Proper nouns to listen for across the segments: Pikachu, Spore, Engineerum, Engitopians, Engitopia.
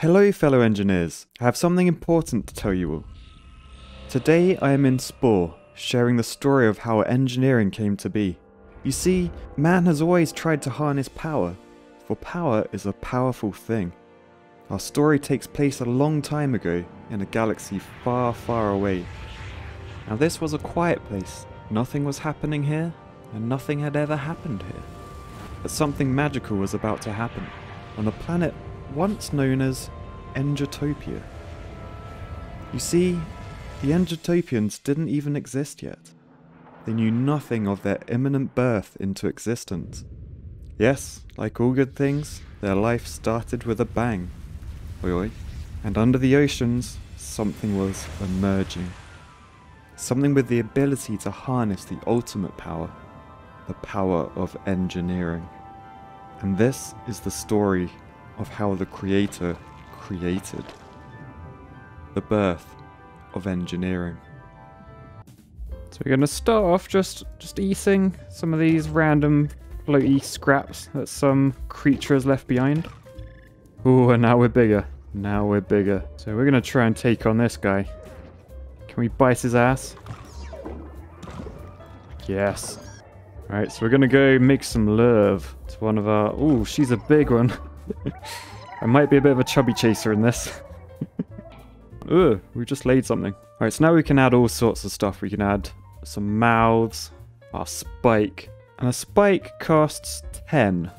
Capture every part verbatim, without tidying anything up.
Hello fellow engineers, I have something important to tell you all. Today I am in Spore, sharing the story of how engineering came to be. You see, man has always tried to harness power, for power is a powerful thing. Our story takes place a long time ago, in a galaxy far, far away. Now this was a quiet place, nothing was happening here, and nothing had ever happened here. But something magical was about to happen, on a planet once known as Engitopia. You see, the Engitopians didn't even exist yet. They knew nothing of their imminent birth into existence. Yes, like all good things, their life started with a bang. Oi oi. And under the oceans, something was emerging. Something with the ability to harness the ultimate power, the power of engineering. And this is the story of how the Creator created the birth of engineering. So we're going to start off just just eating some of these random floaty scraps that some creature has left behind. Ooh, and now we're bigger. Now we're bigger. So we're going to try and take on this guy. Can we bite his ass? Yes. Alright, so we're going to go make some love to one of our... Ooh, she's a big one. I might be a bit of a chubby chaser in this. Ooh, we just laid something. Alright, so now we can add all sorts of stuff. We can add some mouths, our spike. And a spike costs ten.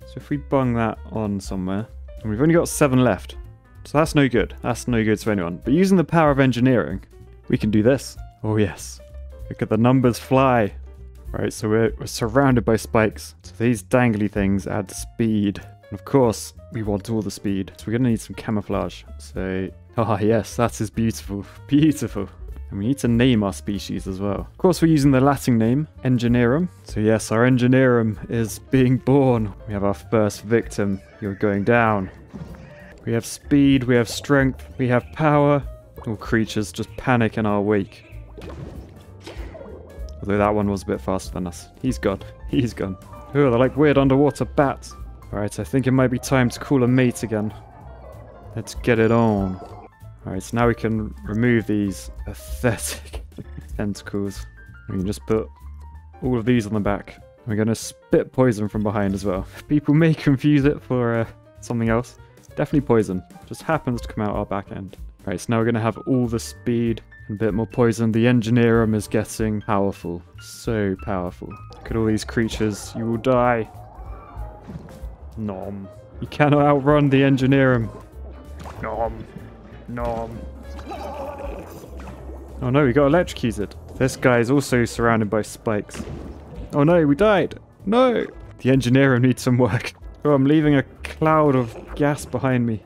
So if we bung that on somewhere, and we've only got seven left. So that's no good. That's no good to anyone. But using the power of engineering, we can do this. Oh yes. Look at the numbers fly. Alright, so we're, we're surrounded by spikes. So these dangly things add speed. And of course, we want all the speed, so we're going to need some camouflage. So, ah yes, that is beautiful. Beautiful. And we need to name our species as well. Of course, we're using the Latin name, Engineerum. So yes, our Engineerum is being born. We have our first victim. You're going down. We have speed, we have strength, we have power. All creatures just panic in our wake. Although that one was a bit faster than us. He's gone. He's gone. Oh, they're like weird underwater bats. Alright, I think it might be time to call a mate again. Let's get it on. Alright, so now we can remove these pathetic tentacles. We can just put all of these on the back. We're going to spit poison from behind as well. People may confuse it for uh, something else. It's definitely poison. It just happens to come out our back end. Alright, so now we're going to have all the speed and a bit more poison. The Engineerum is getting powerful. So powerful. Look at all these creatures. You will die. Nom. You cannot outrun the Engineerum. Nom. Nom. Oh no, we got electrocuted. This guy is also surrounded by spikes. Oh no, we died. No. The Engineerum needs some work. Oh, I'm leaving a cloud of gas behind me.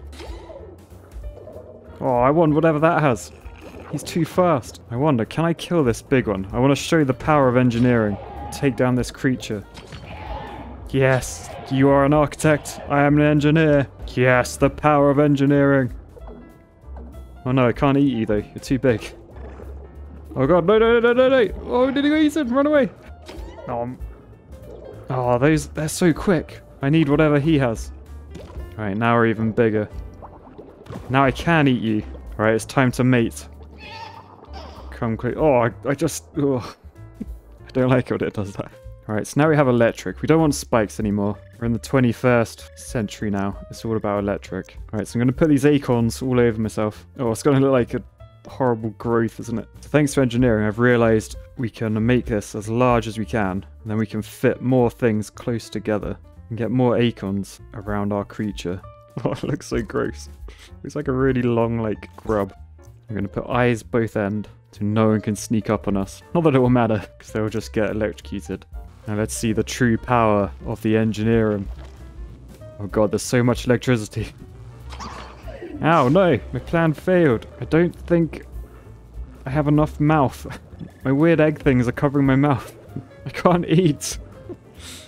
Oh, I want whatever that has. He's too fast. I wonder, can I kill this big one? I want to show the power of engineering. Take down this creature. Yes. You are an architect. I am an engineer. Yes, the power of engineering. Oh no, I can't eat you though. You're too big. Oh god, no, no, no, no, no. Oh, did he go eaten? Run away. Oh, oh, those, they're so quick. I need whatever he has. Alright, now we're even bigger. Now I can eat you. Alright, it's time to mate. Come quick. Oh, I, I just... Oh. I don't like it when it does that. Alright, so now we have electric. We don't want spikes anymore. We're in the twenty-first century now. It's all about electric. Alright, so I'm going to put these acorns all over myself. Oh, it's going to look like a horrible growth, isn't it? So thanks to engineering, I've realised we can make this as large as we can. And then we can fit more things close together and get more acorns around our creature. Oh, it looks so gross. It's like a really long, like, grub. I'm going to put eyes both end so no one can sneak up on us. Not that it will matter, because they'll just get electrocuted. Now let's see the true power of the Engineerum. Oh god, there's so much electricity. Ow, no! My plan failed. I don't think I have enough mouth. My weird egg things are covering my mouth. I can't eat.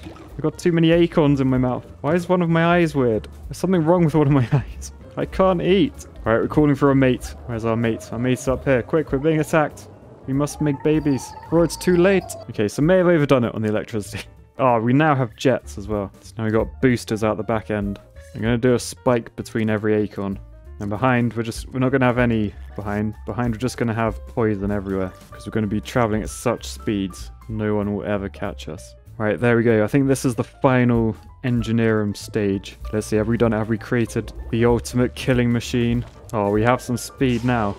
I've got too many acorns in my mouth. Why is one of my eyes weird? There's something wrong with one of my eyes. I can't eat. Alright, we're calling for a mate. Where's our mate? Our mate's up here. Quick, we're being attacked. We must make babies. Bro, it's too late. Okay, so may have overdone it on the electricity. Oh, we now have jets as well. So now we've got boosters out the back end. I'm going to do a spike between every acorn. And behind, we're just, we're not going to have any behind. Behind, we're just going to have poison everywhere. Because we're going to be traveling at such speeds, no one will ever catch us. Right, there we go. I think this is the final Engineerum stage. Let's see, have we done it? Have we created the ultimate killing machine? Oh, we have some speed now.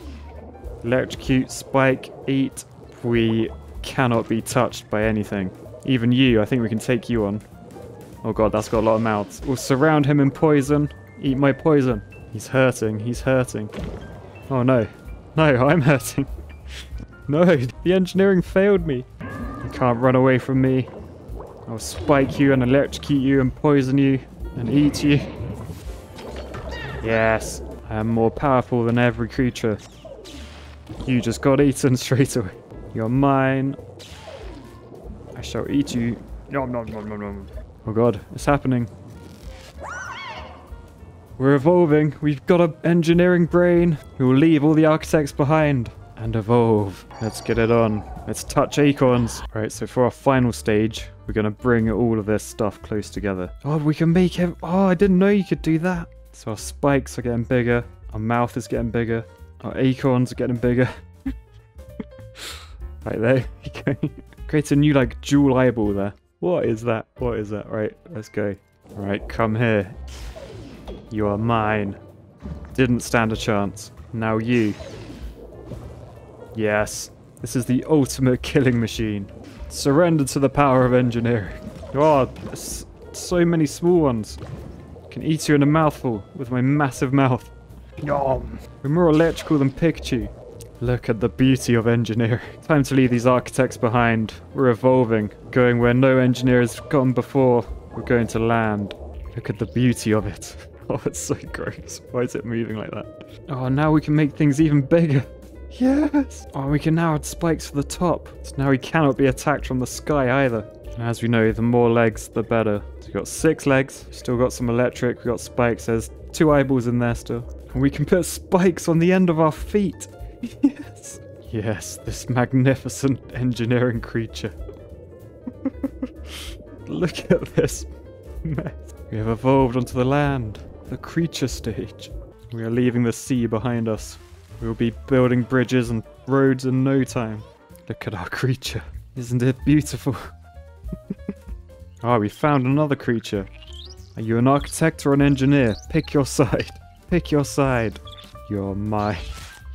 Electrocute, spike, eat. We cannot be touched by anything. Even you, I think we can take you on. Oh god, that's got a lot of mouths. We'll surround him in poison. Eat my poison. He's hurting, he's hurting. Oh no. No, I'm hurting. No, the engineering failed me. You can't run away from me. I'll spike you and electrocute you and poison you and eat you. Yes, I am more powerful than every creature. You just got eaten straight away. You're mine. I shall eat you. Nom, nom, nom, nom, nom. Oh god, it's happening. We're evolving. We've got an engineering brain who will leave all the architects behind and evolve. Let's get it on. Let's touch acorns. Right, so for our final stage, we're going to bring all of this stuff close together. Oh, we can make it. Oh, I didn't know you could do that. So our spikes are getting bigger. Our mouth is getting bigger. Our acorns are getting bigger. Right, there you go. Create a new, like, dual eyeball there. What is that? What is that? Right, let's go. Right, come here. You are mine. Didn't stand a chance. Now you. Yes. This is the ultimate killing machine. Surrender to the power of engineering. Oh, so many small ones. I can eat you in a mouthful with my massive mouth. Yum. We're more electrical than Pikachu. Look at the beauty of engineering. Time to leave these architects behind. We're evolving, going where no engineer has gone before. We're going to land. Look at the beauty of it. Oh, it's so gross. Why is it moving like that? Oh, now we can make things even bigger. Yes! Oh, we can now add spikes to the top. So now he cannot be attacked from the sky either. And as we know, the more legs, the better. So we've got six legs. We've still got some electric. We've got spikes. There's two eyeballs in there still. And we can put spikes on the end of our feet. Yes! Yes, this magnificent engineering creature. Look at this mess. We have evolved onto the land. The creature stage. We are leaving the sea behind us. We'll be building bridges and roads in no time. Look at our creature. Isn't it beautiful? Ah, oh, we found another creature. Are you an architect or an engineer? Pick your side. Pick your side. You're mine.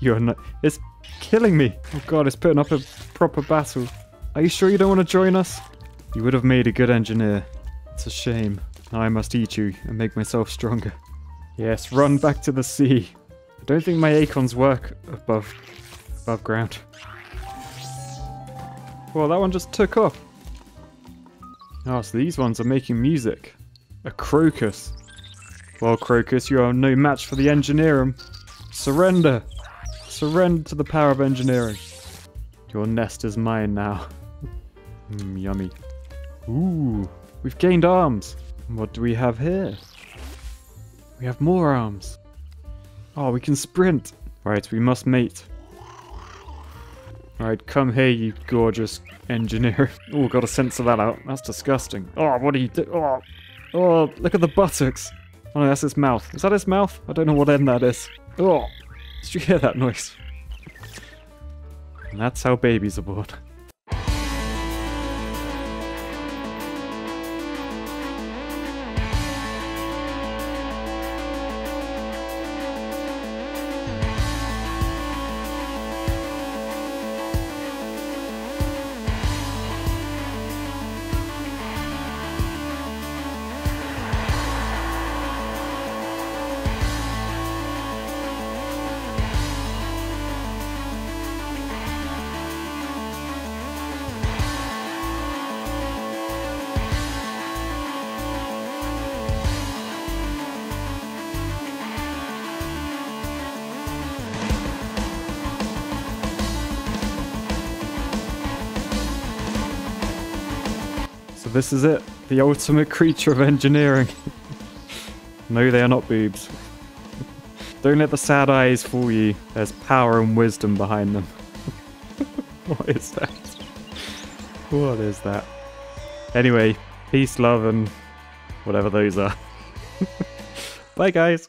You're not. It's killing me. Oh god, it's putting up a proper battle. Are you sure you don't want to join us? You would have made a good engineer. It's a shame. Now I must eat you and make myself stronger. Yes, run back to the sea. I don't think my acorns work above above ground. Well, that one just took off. Oh, so these ones are making music. A crocus. Well, crocus, you are no match for the Engineerum. Surrender. Surrender to the power of engineering. Your nest is mine now. Mm, yummy. Ooh, we've gained arms. What do we have here? We have more arms. Oh, we can sprint. Right, we must mate. Right, come here, you gorgeous engineer. Oh, got a sense of that out. That's disgusting. Oh, what do you do? Oh, oh, look at the buttocks. Oh, no, that's its mouth. Is that its mouth? I don't know what end that is. Oh, did you hear that noise? And that's how babies are born. This is it, the ultimate creature of engineering. No, they are not boobs. Don't let the sad eyes fool you. There's power and wisdom behind them. What is that? What is that? Anyway, peace, love, and whatever those are. Bye, guys.